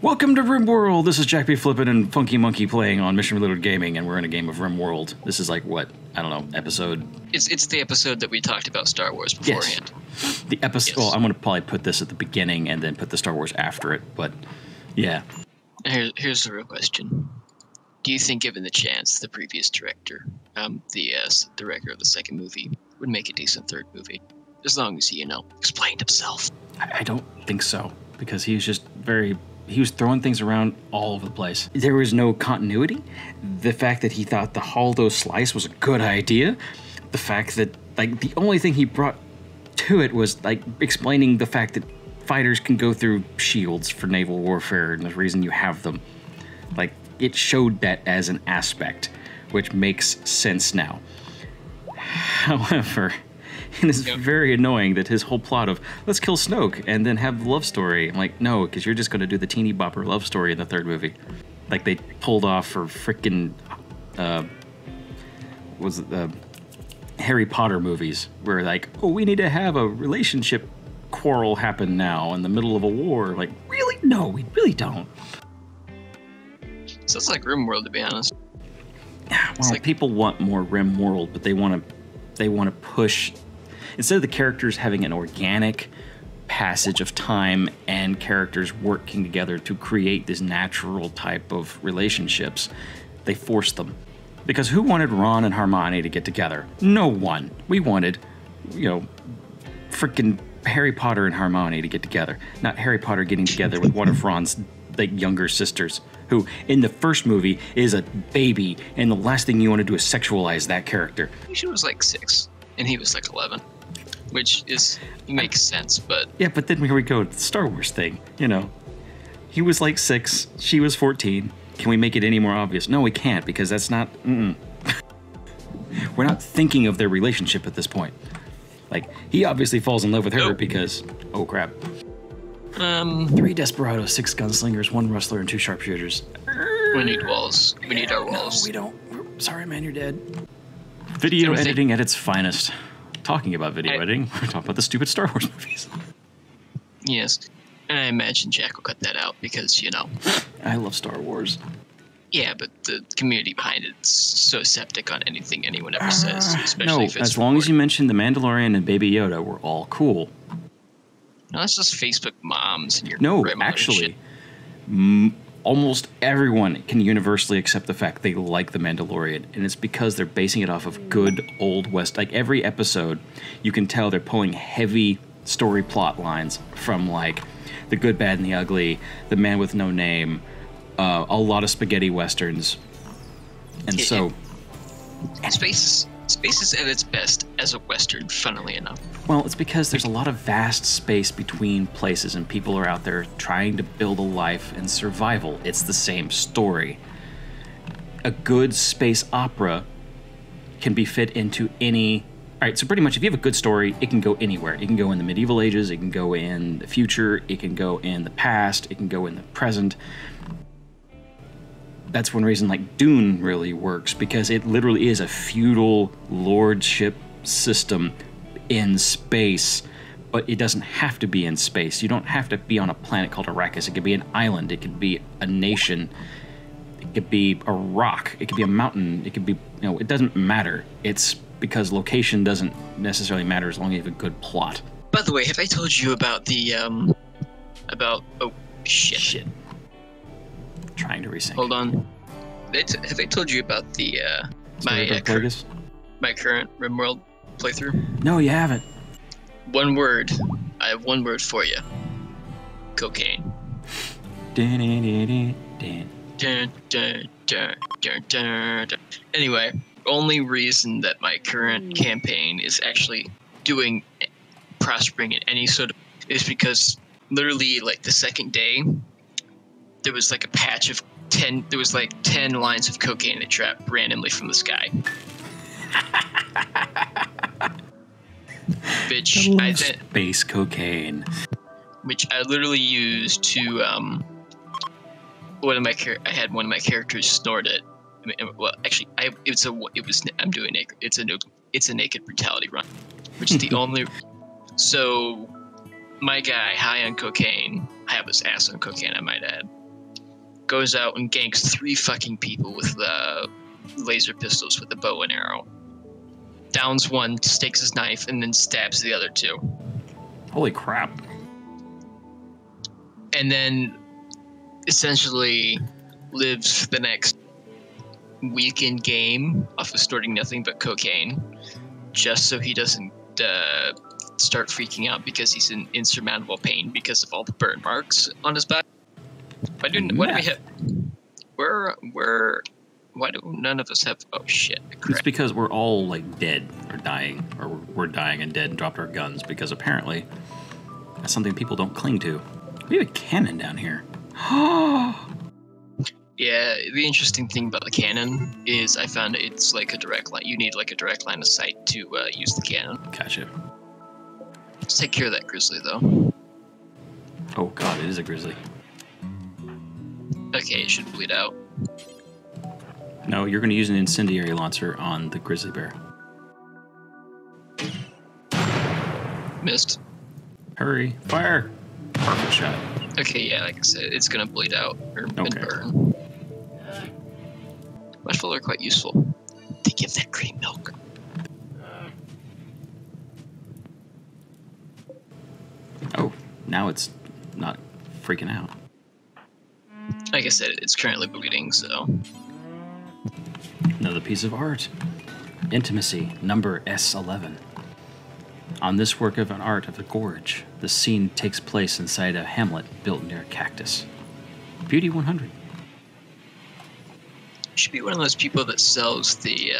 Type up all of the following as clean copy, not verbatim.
Welcome to RimWorld. This is Jack B. Flippin' and Funky Monkey playing on Mission Related Gaming, and we're in a game of RimWorld. This is like what? I don't know. Episode. It's the episode that we talked about Star Wars beforehand. Yes. The episode. Yes. Well, I'm gonna probably put this at the beginning and then put the Star Wars after it. But yeah. Here's the real question. Do you think, given the chance, the previous director, the director of the second movie, would make a decent third movie? As long as he, you know, explained himself. I don't think so, because he was just he was throwing things around all over the place. There was no continuity. The fact that he thought the Holdo slice was a good idea. The fact that, like, the only thing he brought to it was, like, explaining the fact that fighters can go through shields for naval warfare and the reason you have them. Like, it showed that as an aspect, which makes sense now. However, and it's very annoying that his whole plot of, let's kill Snoke and then have the love story. I'm like, no, because you're just going to do the teeny bopper love story in the third movie. Like they pulled off for freaking, Harry Potter movies where like, oh, we need to have a relationship quarrel happen now in the middle of a war. Like, really? No, we really don't. So it's like RimWorld, to be honest. Well, it's like people want more RimWorld, but they want to push. Instead of the characters having an organic passage of time and characters working together to create this natural type of relationships, they forced them. Because who wanted Ron and Hermione to get together? No one. We wanted, you know, freaking Harry Potter and Hermione to get together. Not Harry Potter getting together with one of Ron's like younger sisters, who in the first movie is a baby, and the last thing you want to do is sexualize that character. She was like 6, and he was like 11, which is makes sense, but... Yeah, but then here we go, the Star Wars thing, you know. He was like 6, she was 14. Can we make it any more obvious? No, we can't, because that's not... We're not thinking of their relationship at this point. Like, he obviously falls in love with her because... Oh, crap. 3 desperados, 6 gunslingers, 1 rustler, and 2 sharpshooters. We need walls. We need our walls. No, we don't. Sorry, man, you're dead. Video editing at its finest. Talking about video editing, we're talking about the stupid Star Wars movies. Yes. And I imagine Jack will cut that out because, you know. I love Star Wars. Yeah, but the community behind it's so septic on anything anyone ever says. Especially if it's as long as you mention The Mandalorian and Baby Yoda, we're all cool. No, that's just Facebook moms and your grandma actually, and shit. Almost everyone can universally accept the fact they like The Mandalorian, and it's because they're basing it off of good old West. Like every episode, you can tell they're pulling heavy story plot lines from like The Good, Bad, and the Ugly, The Man with No Name, a lot of spaghetti westerns, and so Space is at its best as a Western, funnily enough. Well, it's because there's a lot of vast space between places, and people are out there trying to build a life and survival. It's the same story. A good space opera can be fit into any... All right, so pretty much if you have a good story, it can go anywhere. It can go in the medieval ages, it can go in the future, it can go in the past, it can go in the present. That's one reason like Dune really works, because it literally is a feudal lordship system in space, but it doesn't have to be in space. You don't have to be on a planet called Arrakis. It could be an island. It could be a nation. It could be a rock. It could be a mountain. It could be, you know, it doesn't matter. It's because location doesn't necessarily matter as long as you have a good plot. By the way, have I told you about the, oh, shit. Trying to resync. Hold on. Have I told you about the my current RimWorld playthrough? No, you haven't. One word. I have one word for you. Cocaine. Anyway, only reason that my current campaign is actually doing prospering in any sort of is because literally like the second day. There was like a patch of 10. There was like 10 lines of cocaine that dropped randomly from the sky. Bitch, space cocaine. Which I literally used to I had one of my characters snort it. I mean, well, actually, it's a naked brutality run, which is the only. So, my guy high on cocaine. I was ass on cocaine, I might add. goes out and ganks three fucking people with laser pistols with a bow and arrow. Downs one, stakes his knife, and then stabs the other two. Holy crap. And then essentially lives the next weekend game off of snorting nothing but cocaine, just so he doesn't start freaking out because he's in insurmountable pain because of all the burn marks on his back. Why do we have? Why do none of us have? Oh shit! Correct. It's because we're all like dead or dying, or we're dying and dead and dropped our guns because apparently that's something people don't cling to. We have a cannon down here. Yeah, the interesting thing about the cannon is I found it's like a direct line. You need like a direct line of sight to use the cannon. Gotcha. Let's take care of that grizzly, though. Oh god, it is a grizzly. Okay, it should bleed out. No, you're going to use an incendiary launcher on the grizzly bear. Missed. Hurry, fire! Perfect shot. Okay, yeah, like I said, it's going to bleed out and burn. Mushful are quite useful. They give that cream milk. Oh, now it's not freaking out. Like I said, it's currently bleeding, so... Another piece of art. Intimacy, number S11. On this work of an art of a gorge, the scene takes place inside a hamlet built near a cactus. Beauty 100. Should be one of those people that sells the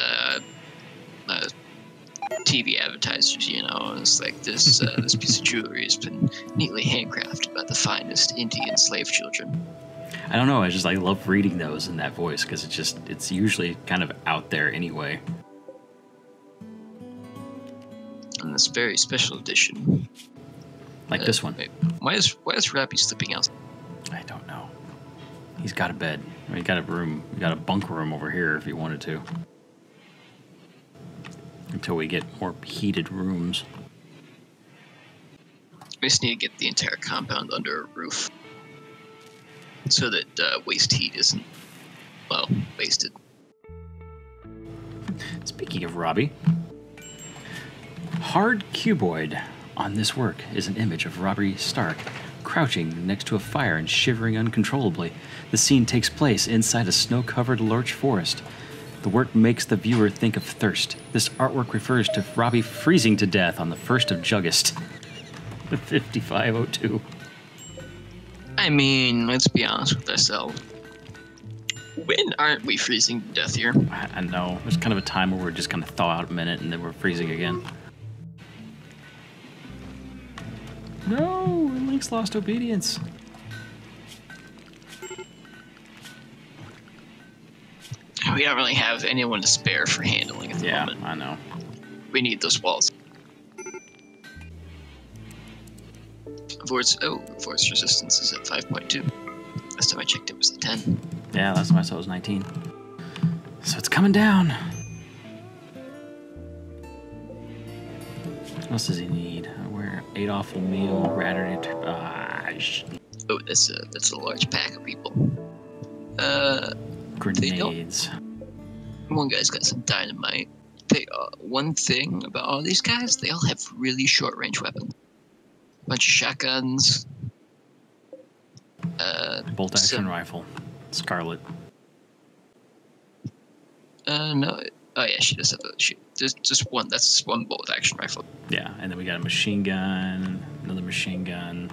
TV advertisers, you know. It's like this, this piece of jewelry has been neatly handcrafted by the finest Indian slave children. I don't know. I just love reading those in that voice because it's just usually kind of out there anyway. And this very special edition, like this one. Wait, why is Rappy slipping out? I don't know. He's got a bed. I mean, he got a room. We got a bunk room over here if he wanted to. Until we get more heated rooms. We just need to get the entire compound under a roof. So that waste heat isn't, well, wasted. Speaking of Robbie, hard cuboid on this work is an image of Robbie Stark crouching next to a fire and shivering uncontrollably. The scene takes place inside a snow-covered larch forest. The work makes the viewer think of thirst. This artwork refers to Robbie freezing to death on the 1st of Jugust, 5502. I mean, let's be honest with ourselves. When aren't we freezing to death here? I know. There's kind of a time where we're just kind of thaw out a minute and then we're freezing again. No! Link's lost obedience. We don't really have anyone to spare for handling at the moment. Yeah, I know. We need those walls. Force resistance is at 5.2. Last time I checked it was at 10. Yeah, last time I saw it was 19. So it's coming down. What else does he need? Where Adolf O'Meal ratted it. Oh, that's a large pack of people. Grenades. One guy's got some dynamite. One thing about all these guys, they all have really short range weapons. Bunch of shotguns. Bolt action rifle. Scarlet. No. Oh yeah, she does have a just one. That's just one bolt action rifle. Yeah, and then we got a machine gun, another machine gun.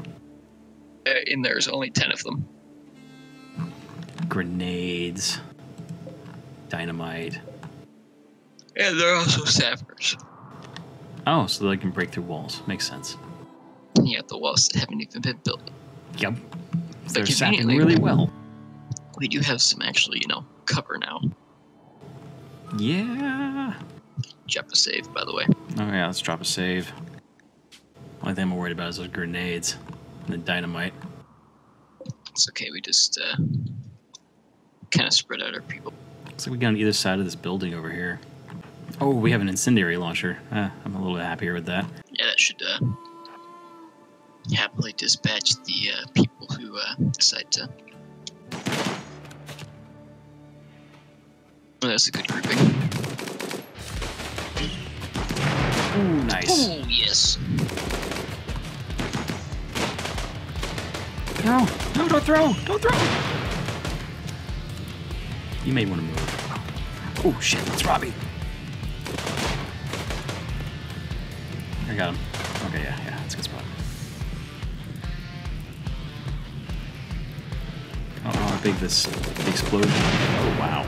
And there's only 10 of them. Grenades. Dynamite. And they're also sappers. Oh, so they can break through walls. Makes sense. Yeah, the walls that haven't even been built. Yep. They're sapping really well. We do have some actually, you know, cover now. Yeah. Drop a save, by the way. Oh yeah, let's drop a save. Only thing I'm worried about is those grenades and the dynamite. It's okay, we just kind of spread out our people. Looks like we got on either side of this building over here. Oh, we have an incendiary launcher. I'm a little happier with that. Yeah, that should... happily dispatch the people who decide to that's a good grouping. Ooh, nice. Ooh, yes. No, no, don't throw! Don't throw! You may want to move. Oh shit, that's Robbie. I got him. Okay, yeah, that's a good spot. I don't know how big this explosion is. Oh, wow.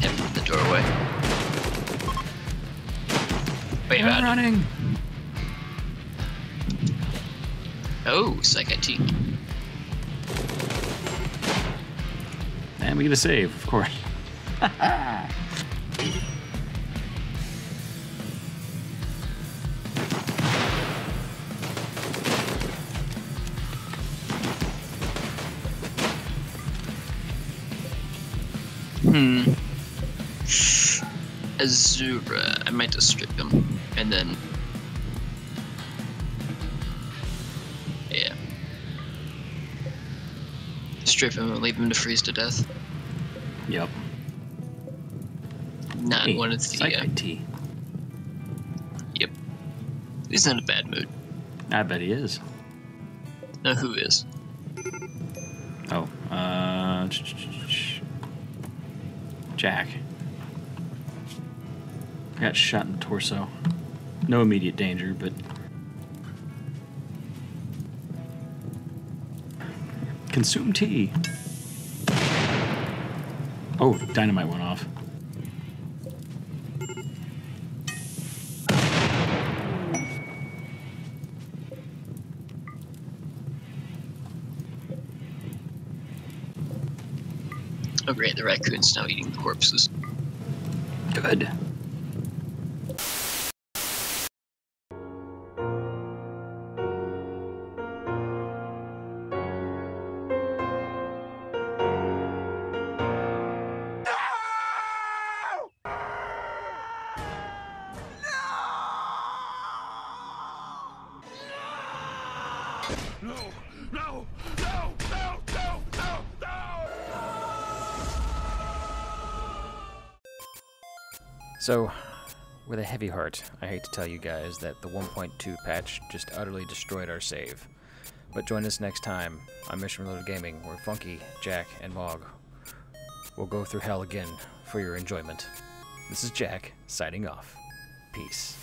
Hit from the doorway. Wait, I'm running! Oh, psychotic. And we get a save, of course. Azura. I might just strip him. And then... yeah. Strip him and leave him to freeze to death. Yep. Not hey, one of the... Yep. He's in a bad mood. I bet he is. Now who is? Oh. Jack. I got shot in the torso. No immediate danger, but... consume tea. Oh, dynamite went off. Oh great, the raccoon's now eating the corpses. Good. So, with a heavy heart, I hate to tell you guys that the 1.2 patch just utterly destroyed our save. But join us next time on Mission Reloaded Gaming, where Funky, Jack, and Mog will go through hell again for your enjoyment. This is Jack, signing off. Peace.